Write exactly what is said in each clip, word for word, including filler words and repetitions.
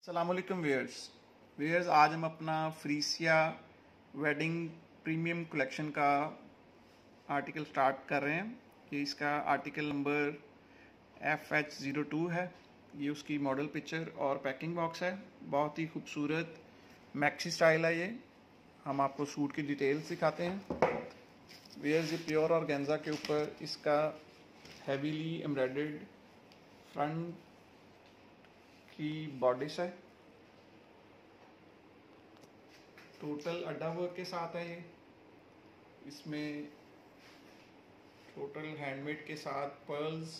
अस्सलामुअलैकुम viewers viewers आज हम अपना फ्रीसिया वेडिंग प्रीमियम कलेक्शन का आर्टिकल स्टार्ट कर रहे हैं। ये इसका article number F H zero two है। ये उसकी मॉडल पिक्चर और पैकिंग बॉक्स है। बहुत ही खूबसूरत मैक्सी स्टाइल है ये। हम आपको सूट की डिटेल्स दिखाते हैं। व्यूअर्स ये प्योर ऑर्गेन्जा के ऊपर इसका हैवीली एम्ब्रॉयडर्ड फ्रंट की बॉडीस है। टोटल अड्डा वर्क के साथ है ये। इसमें टोटल हैंडमेड के साथ पर्ल्स,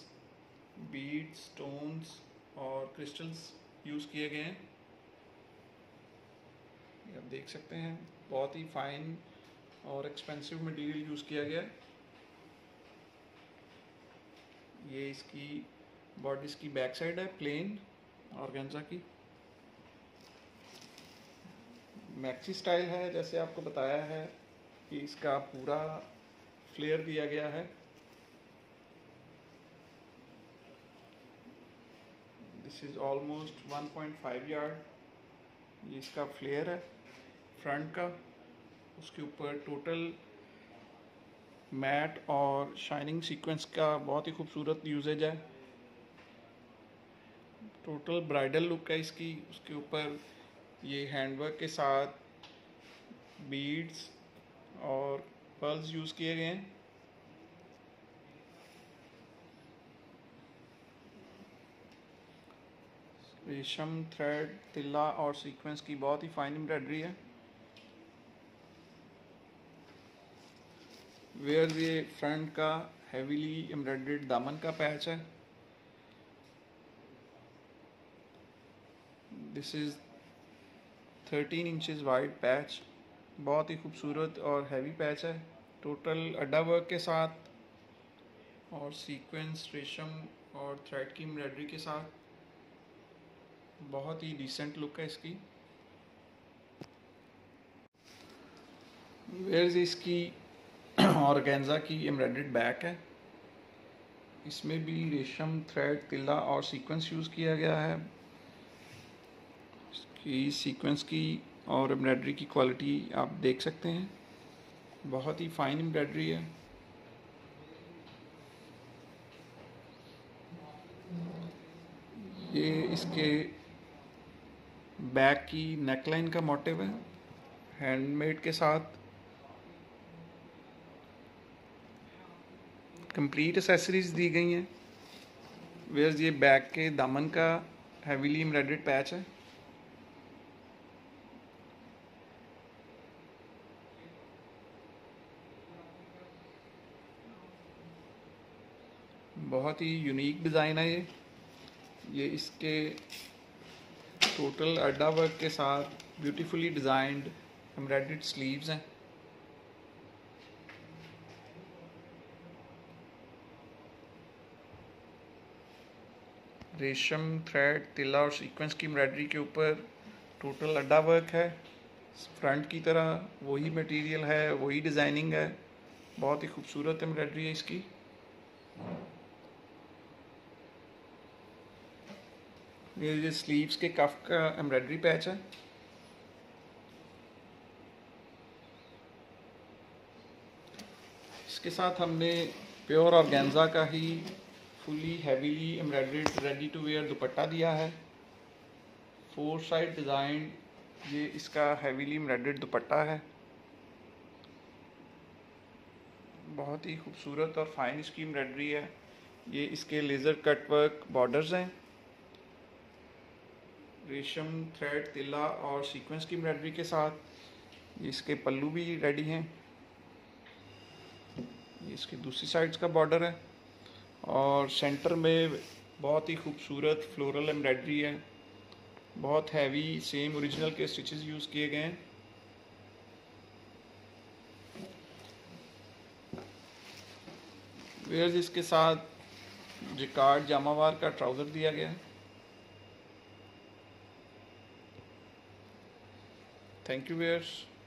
बीड्स, स्टोन्स और क्रिस्टल्स यूज़ किए गए हैं। ये आप देख सकते हैं, बहुत ही फाइन और एक्सपेंसिव मटेरियल यूज़ किया गया है। ये इसकी बॉडीज़ की बैक साइड है, प्लेन ऑर्गेन्जा की मैक्सी स्टाइल है। जैसे आपको बताया है कि इसका पूरा फ्लेयर दिया गया है। This is almost one point five yard ये इसका फ्लेयर है फ्रंट का। उसके ऊपर टोटल मैट और शाइनिंग सीक्वेंस का बहुत ही खूबसूरत यूजेज है। टोटल ब्राइडल लुक है इसकी। उसके ऊपर ये हैंडवर्क के साथ बीड्स और पर्ल्स यूज़ किए गए हैं। रेशम, थ्रेड, तिल्ला और सीक्वेंस की बहुत ही फाइन एम्ब्रॉयडरी है। वेयर ये फ्रंट का हैवीली एम्ब्रॉयडर्ड दामन का पैच है। This is thirteen inches wide patch, बहुत ही खूबसूरत और हैवी पैच है। टोटल अड्डा वर्क के साथ और सीक्वेंस, रेशम और थ्रेड की एम्ब्रॉयडरी के साथ बहुत ही डिसेंट लुक है इसकी। वेयर्स इसकी ऑर्गेन्जा की एम्ब्रॉयडर्ड बैक है। इसमें भी रेशम, थ्रेड, तिल्ला और सीक्वेंस यूज़ किया गया है। कि सीक्वेंस की और एम्ब्रॉयडरी की क्वालिटी आप देख सकते हैं, बहुत ही फाइन एम्ब्रॉयडरी है। ये इसके बैक की नेकलाइन का मोटिव है, हैंडमेड के साथ। कंप्लीट एक्सेसरीज दी गई हैं। वेयर्स ये बैक के दामन का हैवीली एम्ब्रॉयडर्ड पैच है। बहुत ही यूनिक डिज़ाइन है ये। ये इसके टोटल अड्डा वर्क के साथ ब्यूटीफुली डिज़ाइंड एम्ब्रॉयडर्ड स्लीव्स हैं। रेशम, थ्रेड, तिल्ला और सीक्वेंस की एम्ब्रॉयडरी के ऊपर टोटल अड्डा वर्क है। फ्रंट की तरह वही मटेरियल है, वही डिज़ाइनिंग है। बहुत ही खूबसूरत एम्ब्रॉयडरी है इसकी। ये स्लीव्स के कफ का एम्ब्रॉयडरी पैच है। इसके साथ हमने प्योर ऑर्गेन्जा का ही fully heavily embroidered ready to wear dupatta दिया है। फोर साइड डिज़ाइन ये इसका हैवीली एम्ब्रॉयडर्ड दुपट्टा है। बहुत ही खूबसूरत और फाइन इसकी एम्ब्रॉयडरी है। ये इसके लेज़र कट वर्क बॉर्डर्स हैं। रेशम, थ्रेड, तिल्ला और सीक्वेंस की एम्ब्रॉयडरी के साथ इसके पल्लू भी रेडी हैं। इसके दूसरी साइड्स का बॉर्डर है और सेंटर में बहुत ही खूबसूरत फ्लोरल एम्ब्रॉयडरी है। बहुत हैवी सेम ओरिजिनल के स्टिचेस यूज़ किए गए हैं। वेयर्स इसके साथ जिकार्ड जामावार का ट्राउज़र दिया गया है। Thank you viewers.